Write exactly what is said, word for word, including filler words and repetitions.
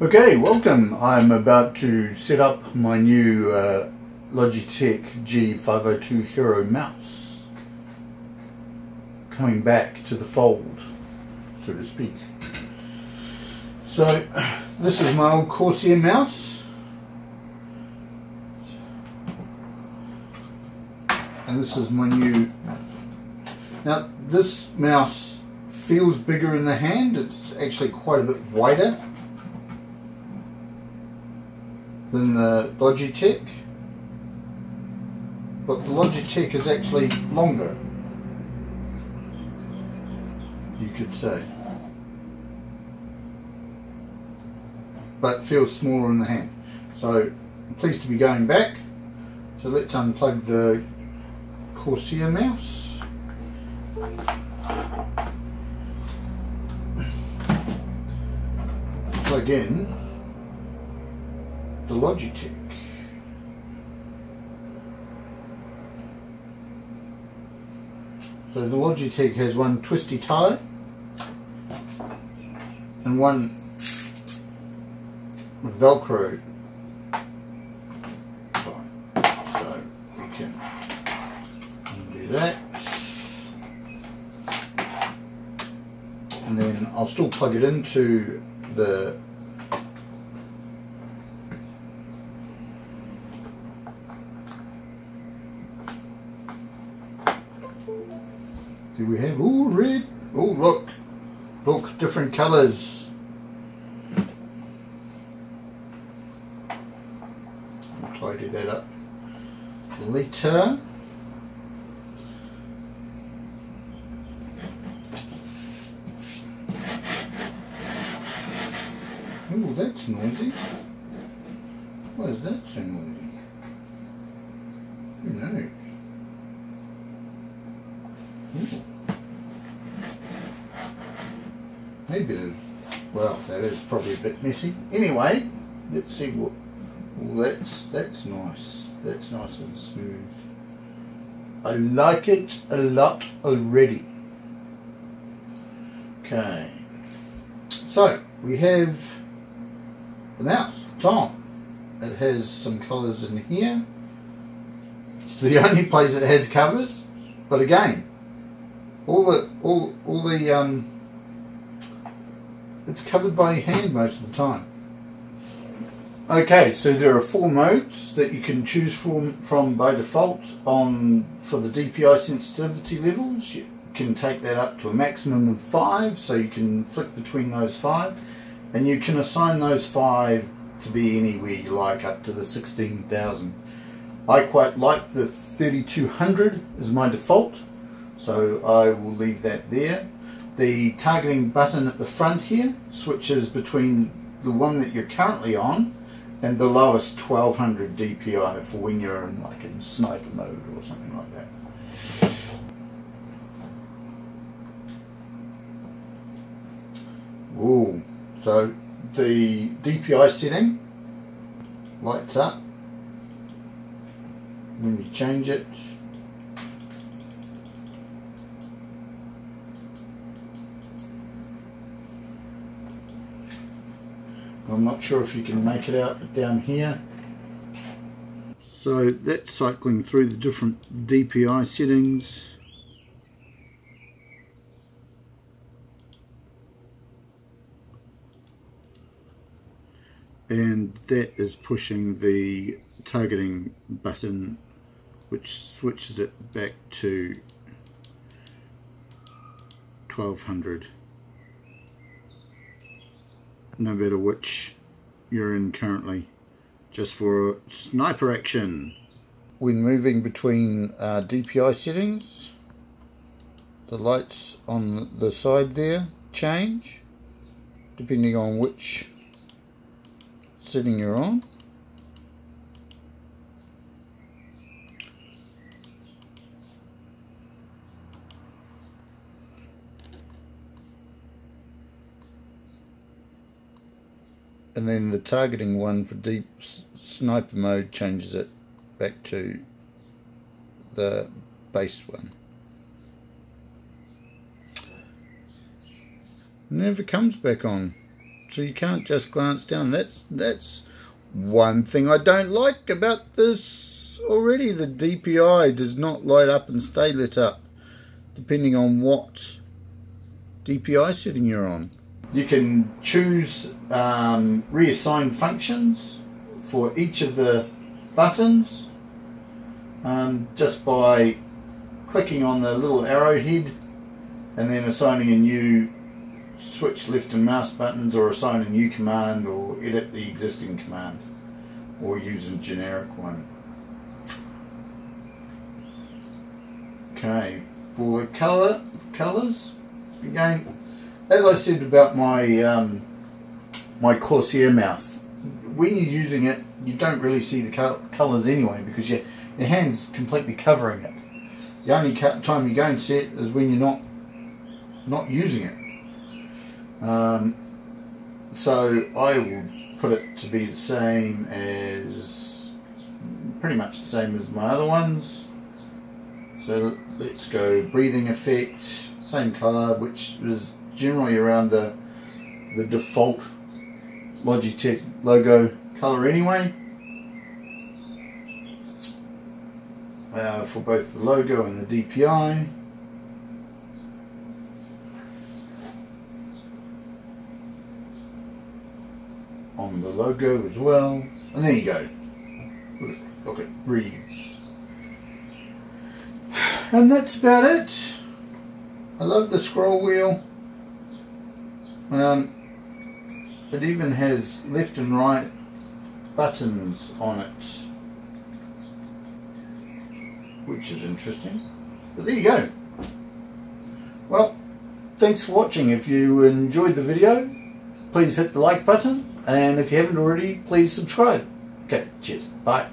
Okay, welcome. I'm about to set up my new uh, Logitech G five oh two Hero mouse. Coming back to the fold, so to speak. So, this is my old Corsair mouse. And this is my new... Now, this mouse feels bigger in the hand. It's actually quite a bit wider than the Logitech, but the Logitech is actually longer, you could say, but feels smaller in the hand. So I'm pleased to be going back. So let's unplug the Corsair mouse. Plug in the Logitech. So the Logitech has one twisty tie and one Velcro tie. So we can undo that. And then I'll still plug it into the Do we have all red? Oh, look, look, different colours. I'll tidy that up later. Oh, that's noisy. Why is that so noisy? Who knows? Ooh. Maybe there's, well, that is probably a bit messy. Anyway, let's see what, well, that's, that's nice. That's nice and smooth. I like it a lot already. Okay. So, we have the mouse. It's on. It has some colours in here. It's the only place it has covers. But again, all the, all, all the, um, it's covered by hand most of the time. Okay, so there are four modes that you can choose from, from by default. On for the D P I sensitivity levels, you can take that up to a maximum of five, so you can flick between those five, and you can assign those five to be anywhere you like, up to the sixteen thousand. I quite like the thirty-two hundred as my default, so I will leave that there. The targeting button at the front here switches between the one that you're currently on and the lowest twelve hundred D P I for when you're in like in sniper mode or something like that. Ooh, so the D P I setting lights up when you change it. I'm not sure if you can make it out, but down here. So that's cycling through the different D P I settings. And that is pushing the targeting button, which switches it back to twelve hundred. No matter which you're in currently, just for sniper action. When moving between uh, D P I settings, the lights on the side there change depending on which setting you're on. And then the targeting one for deep sniper mode changes it back to the base one. Never comes back on. so you can't just glance down. That's that's one thing I don't like about this already. The D P I does not light up and stay lit up, depending on what D P I setting you're on. You can choose um, reassign functions for each of the buttons um, just by clicking on the little arrowhead and then assigning a new switch left and mouse buttons, or assign a new command, or edit the existing command, or use a generic one. Okay, for the color colors again, as I said about my um, my Corsair mouse, when you're using it you don't really see the col colors anyway, because your, your hand's completely covering it. The only time you go and see it is when you're not not using it. Um, so I will put it to be the same as, pretty much the same as my other ones. So let's go breathing effect, same colour, which is generally around the, the default Logitech logo colour anyway. Uh, for both the logo and the D P I. On the logo as well, and there you go. Look, look it breathes, and that's about it. I love the scroll wheel. Um, it even has left and right buttons on it, which is interesting. But there you go. Well, thanks for watching. If you enjoyed the video, please hit the like button. And if you haven't already, please subscribe. Okay, cheers. Bye.